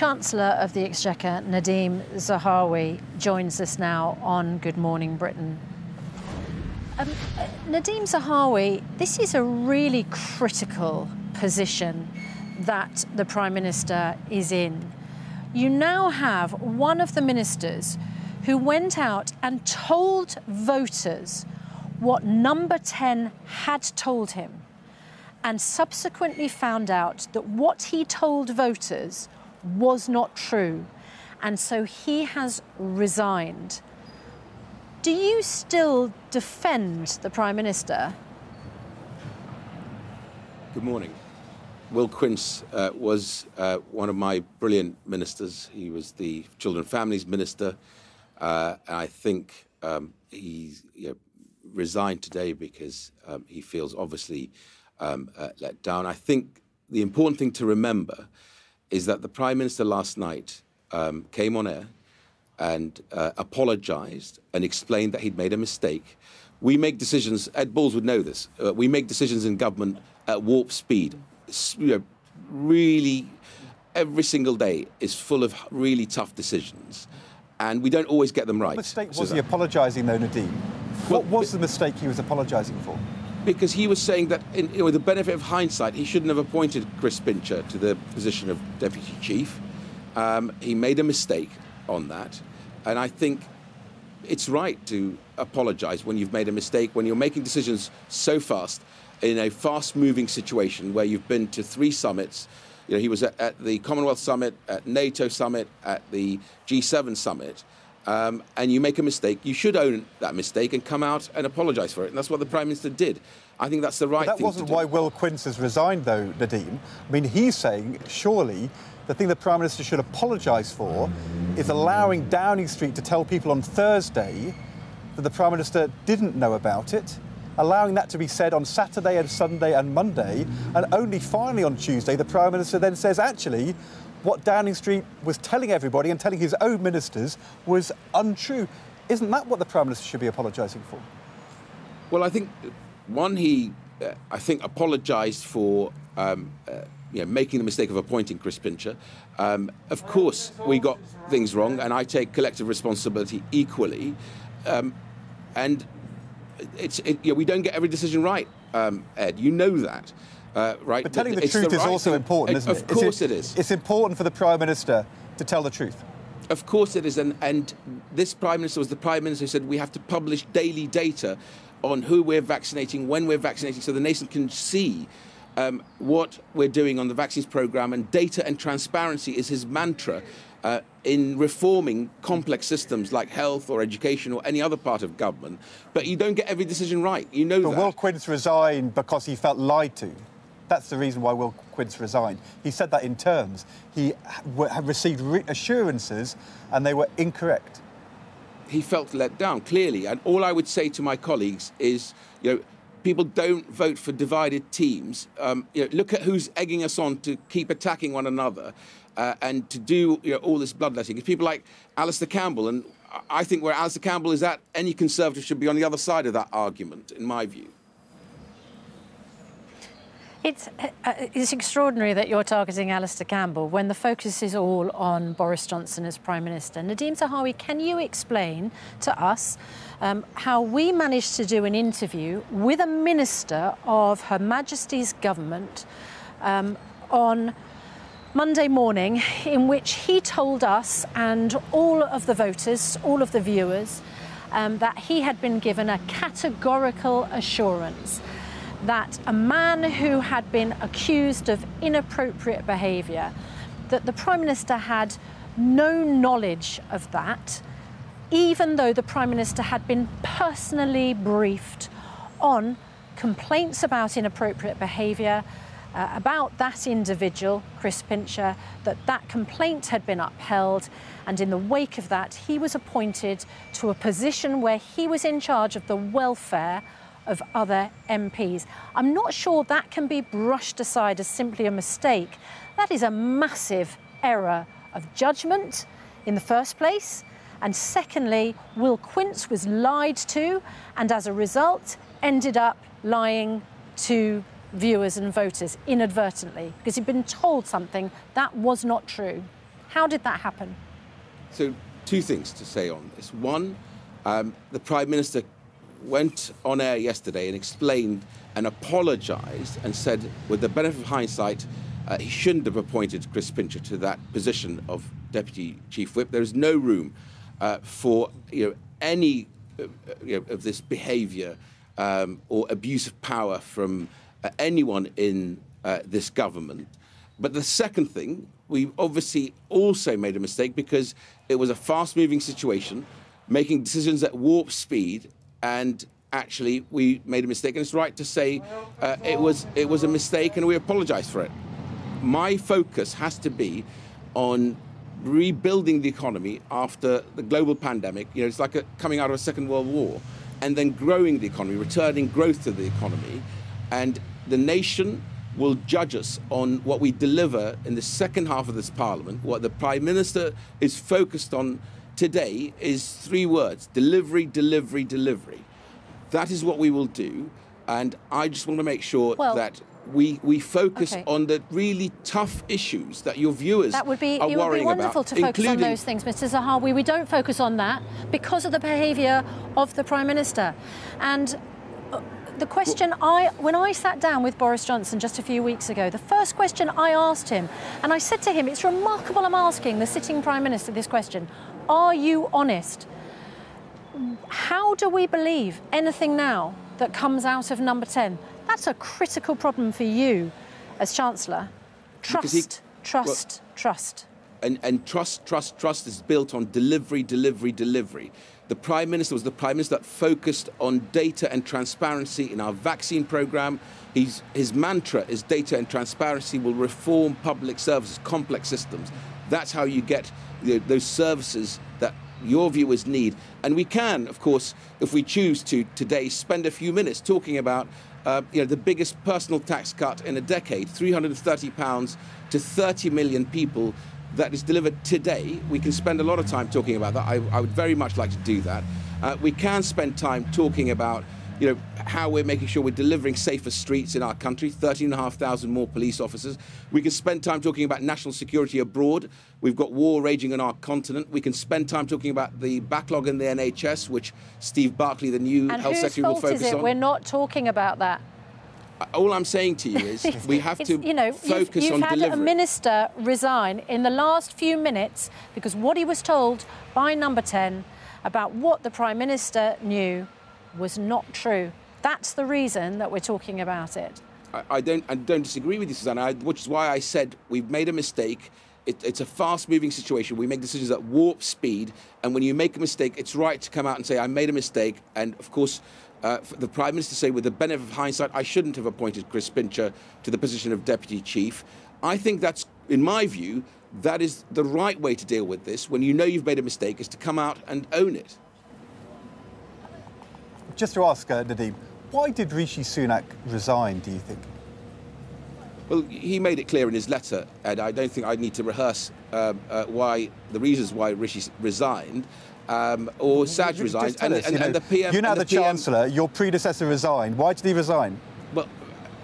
Chancellor of the Exchequer, Nadhim Zahawi, joins us now on Good Morning Britain. Nadhim Zahawi, this is a really critical position that the Prime Minister is in. You now have one of the ministers who went out and told voters what Number 10 had told him, and subsequently found out that what he told voters was not true, and so he has resigned. Do you still defend the Prime Minister? Good morning. Will Quince was one of my brilliant ministers. He was the Children and Families Minister. And I think he resigned today because he feels obviously let down. I think the important thing to remember is that the Prime Minister last night came on air and apologised and explained that he'd made a mistake. We make decisions, Ed Balls would know this, we make decisions in government at warp speed. Really, every single day is full of really tough decisions, and we don't always get them right. What mistake was Susanna? He apologising, though, Nadhim? Well, what was the mistake he was apologising for? Because he was saying that, with the benefit of hindsight, he shouldn't have appointed Chris Pincher to the position of Deputy Chief. He made a mistake on that, and I think it's right to apologise when you've made a mistake, when you're making decisions so fast, in a fast-moving situation where you've been to three summits. He was at the Commonwealth summit, at NATO summit, at the G7 summit, and you make a mistake, you should own that mistake and come out and apologise for it. And that's what the Prime Minister did. I think that's the right thing to do. That wasn't why Will Quince has resigned, though, Nadhim. I mean, he's saying, surely, the thing the Prime Minister should apologise for is allowing Downing Street to tell people on Thursday that the Prime Minister didn't know about it, allowing that to be said on Saturday and Sunday and Monday, and only finally on Tuesday the Prime Minister then says, actually, what Downing Street was telling everybody and telling his own ministers was untrue. Isn't that what the Prime Minister should be apologising for? Well, I think, one, he, apologised for making the mistake of appointing Chris Pincher. Of course, we got things wrong, and I take collective responsibility equally. And we don't get every decision right, Ed. You know that, right? But telling the truth is also important, isn't it? Of course it is. It's important for the Prime Minister to tell the truth. Of course it is. And this Prime Minister was the Prime Minister who said we have to publish daily data on who we're vaccinating, when we're vaccinating, so the nation can see what we're doing on the vaccines programme. And data and transparency is his mantra in reforming complex systems like health or education or any other part of government. But you don't get every decision right. You know that. But Will Quince resigned because he felt lied to. That's the reason why Will Quince resigned. He said that in terms. He had received assurances and they were incorrect. He felt let down, clearly. And all I would say to my colleagues is, people don't vote for divided teams. Look at who's egging us on to keep attacking one another and to do all this bloodletting. It's people like Alistair Campbell, and I think where Alistair Campbell is at, any Conservative should be on the other side of that argument, in my view. It's extraordinary that you're targeting Alistair Campbell when the focus is all on Boris Johnson as Prime Minister. Nadhim Zahawi, can you explain to us how we managed to do an interview with a minister of Her Majesty's government on Monday morning, in which he told us and all of the voters, all of the viewers, that he had been given a categorical assurance that a man who had been accused of inappropriate behaviour, that the Prime Minister had no knowledge of that, even though the Prime Minister had been personally briefed on complaints about inappropriate behaviour, about that individual, Chris Pincher, that complaint had been upheld, and in the wake of that, he was appointed to a position where he was in charge of the welfare of other MPs. I'm not sure that can be brushed aside as simply a mistake. That is a massive error of judgment in the first place, and secondly, Will Quince was lied to and as a result ended up lying to viewers and voters inadvertently because he'd been told something that was not true. How did that happen? So two things to say on this. One, the Prime Minister went on air yesterday and explained and apologised and said, with the benefit of hindsight, he shouldn't have appointed Chris Pincher to that position of Deputy Chief Whip. There is no room for any of this behaviour or abuse of power from anyone in this government. But the second thing, we obviously also made a mistake because it was a fast-moving situation, making decisions at warp speed, and actually we made a mistake. And it's right to say it was a mistake and we apologise for it. My focus has to be on rebuilding the economy after the global pandemic. It's like coming out of a Second World War, and then growing the economy, returning growth to the economy. And the nation will judge us on what we deliver in the second half of this parliament. What the Prime Minister is focused on today is three words: delivery, delivery, delivery. That is what we will do. And I just want to make sure that we focus on the really tough issues that your viewers are worrying about. It would be wonderful to focus on those things, Mr. Zahawi. We don't focus on that because of the behaviour of the Prime Minister. And the question when I sat down with Boris Johnson just a few weeks ago, the first question I asked him, and I said to him, it's remarkable I'm asking the sitting Prime Minister this question, are you honest? How do we believe anything now that comes out of Number 10? That's a critical problem for you as Chancellor. Trust. And trust is built on delivery, delivery, delivery. The Prime Minister was the Prime Minister that focused on data and transparency in our vaccine programme. His mantra is data and transparency will reform public services, complex systems. That's how you get those services that your viewers need. And we can, of course, if we choose to today, spend a few minutes talking about the biggest personal tax cut in a decade, £330 to 30 million people, that is delivered today. We can spend a lot of time talking about that. I would very much like to do that. We can spend time talking about how we're making sure we're delivering safer streets in our country, 13,500 more police officers. We can spend time talking about national security abroad. We've got war raging on our continent. We can spend time talking about the backlog in the NHS, which Steve Barclay, the new Health Secretary, will focus on. And whose fault is it we're not talking about that? All I'm saying to you is we have to focus on delivery. You've had a minister resign in the last few minutes because what he was told by Number 10 about what the Prime Minister knew was not true. That's the reason that we're talking about it. I don't disagree with you, Susanna, which is why I said we've made a mistake. It's a fast-moving situation. We make decisions at warp speed, and when you make a mistake, it's right to come out and say, I made a mistake, and, of course, the Prime Minister say, with the benefit of hindsight, I shouldn't have appointed Chris Pincher to the position of Deputy Chief. I think that's, in my view, that is the right way to deal with this. When you know you've made a mistake, is to come out and own it. Just to ask, Nadhim, why did Rishi Sunak resign, do you think? Well, he made it clear in his letter, and I don't think I need to rehearse the reasons why Rishi resigned. Or Saj resigned, and the PM... You're now the Chancellor. Your predecessor resigned. Why did he resign? Well,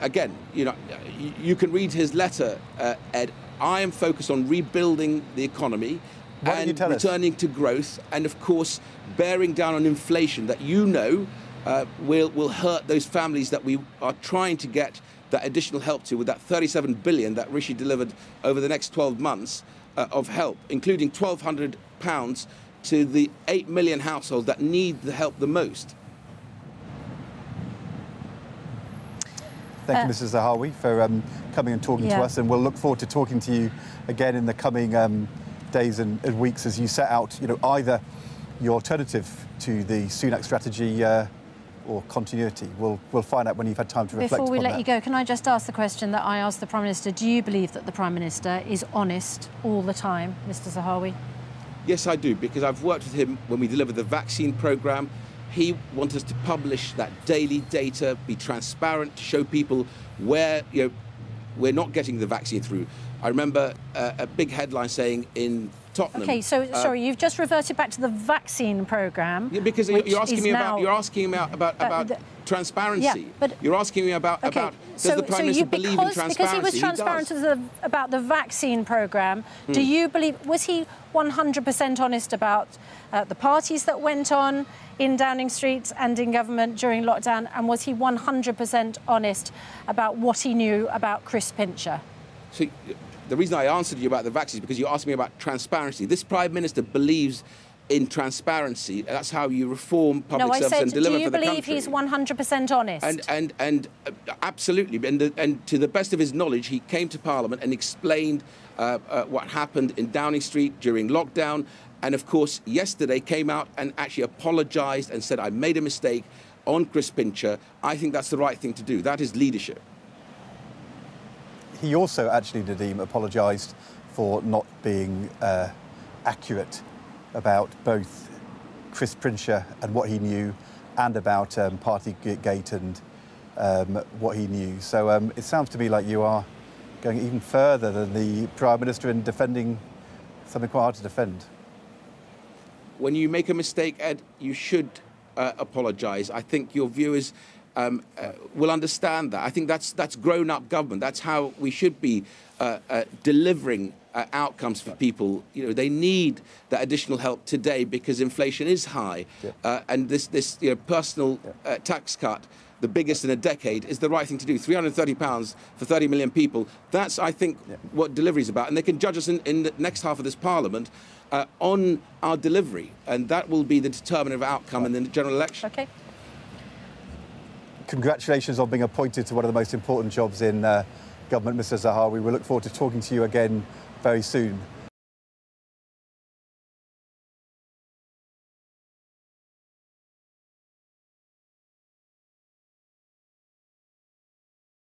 again, you can read his letter, Ed. I am focused on rebuilding the economy and returning to growth and, of course, bearing down on inflation that will hurt those families that we are trying to get that additional help to with that £37 billion that Rishi delivered over the next 12 months of help, including £1,200 to the 8 million households that need the help the most. Thank you, Mrs. Zahawi, for coming and talking to us, and we'll look forward to talking to you again in the coming days and weeks as you set out, either your alternative to the Sunak strategy or continuity. We'll find out when you've had time to reflect upon that. Before we let you go, can I just ask the question that I asked the Prime Minister? Do you believe that the Prime Minister is honest all the time, Mr. Zahawi? Yes, I do, because I've worked with him when we delivered the vaccine programme. He wanted us to publish that daily data, be transparent, to show people where we're not getting the vaccine through. I remember a big headline saying in Tottenham. Okay, so sorry, you've just reverted back to the vaccine programme. Yeah, because you're asking me about transparency. Yeah, but, you're asking me about, does the Prime Minister believe in transparency? Because he was transparent about the vaccine programme, do you believe... Was he 100% honest about the parties that went on in Downing Street and in government during lockdown? And was he 100% honest about what he knew about Chris Pincher? See, the reason I answered you about the vaccines is because you asked me about transparency. This Prime Minister believes in transparency. That's how you reform public service and deliver for the country. No, I said, do you believe he's 100% honest? And absolutely. And to the best of his knowledge, he came to Parliament and explained what happened in Downing Street during lockdown. And, of course, yesterday came out and actually apologised and said, I made a mistake on Chris Pincher. I think that's the right thing to do. That is leadership. He also actually, Nadhim, apologised for not being accurate about both Chris Pincher and what he knew and about Partygate and what he knew. So it sounds to me like you are going even further than the Prime Minister in defending something quite hard to defend. When you make a mistake, Ed, you should apologise. I think your viewers will understand that. I think that's grown-up government. That's how we should be delivering outcomes for people. You know, they need that additional help today because inflation is high, and this personal tax cut, the biggest in a decade, is the right thing to do. £330 for 30 million people. That's, I think, what delivery is about. And they can judge us in the next half of this Parliament on our delivery, and that will be the determinant of outcome in the general election. Okay. Congratulations on being appointed to one of the most important jobs in government, Mr. Zahawi. We look forward to talking to you again very soon.